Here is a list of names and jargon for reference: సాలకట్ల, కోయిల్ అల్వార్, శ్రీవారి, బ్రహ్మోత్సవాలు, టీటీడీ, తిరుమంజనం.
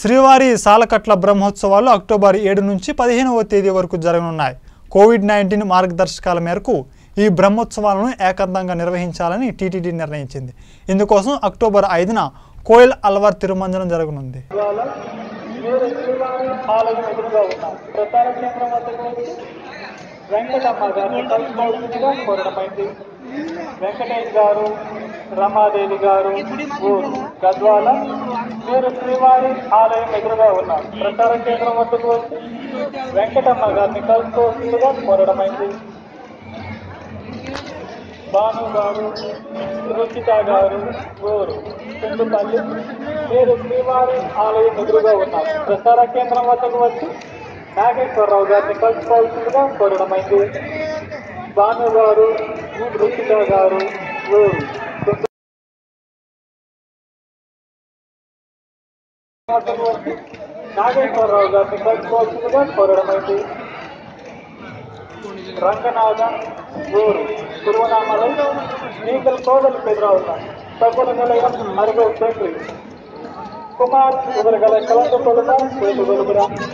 శ్రీవారి సాలకట్ల బ్రహ్మోత్సవాలు అక్టోబర్ 7 నుంచి 15వ తేదీ వరకు జరగనున్నాయి. కోవిడ్-19 మార్గదర్శకాల మేరకు ఈ బ్రహ్మోత్సవాలను ఏకంతంగా నిర్వహించాలని టీటీడీ నిర్ణయించింది. ఇందుకోసం అక్టోబర్ 5న కోయిల్ అల్వార్ తిరుమంజనం జరగనుంది. రమాదేవి గారు గద్వాల మీరు శ్రీవారి ఆలయం ఎదురుగా ఉన్న ప్రచార కేంద్రం వద్దకు వచ్చి వెంకటమ్మ గారిని కలుసుకోవచ్చుగా కోరడమైంది. భాను గారు రుచిత గారు గోరు పిండుపల్లి మీరు శ్రీవారి ఆలయం ఎదురుగా ఉన్న ప్రచార కేంద్రం వద్దకు వచ్చి నాగేశ్వరరావు గారిని కలుసుకోవచ్చుగా కోరడమైంది. భాను గారు రుచిత గారు గోరు నాగేశ్వరరావు గారిని కలుసుకోవచ్చుగా కోరడమైంది. రంగనాథన్ ఊరు తిరువనామలు నీకల కోడలు పెదరావుల తగుల నిలయం మరుగు తండ్రి కుమార్ ఇవరుగల కలంద కొడుక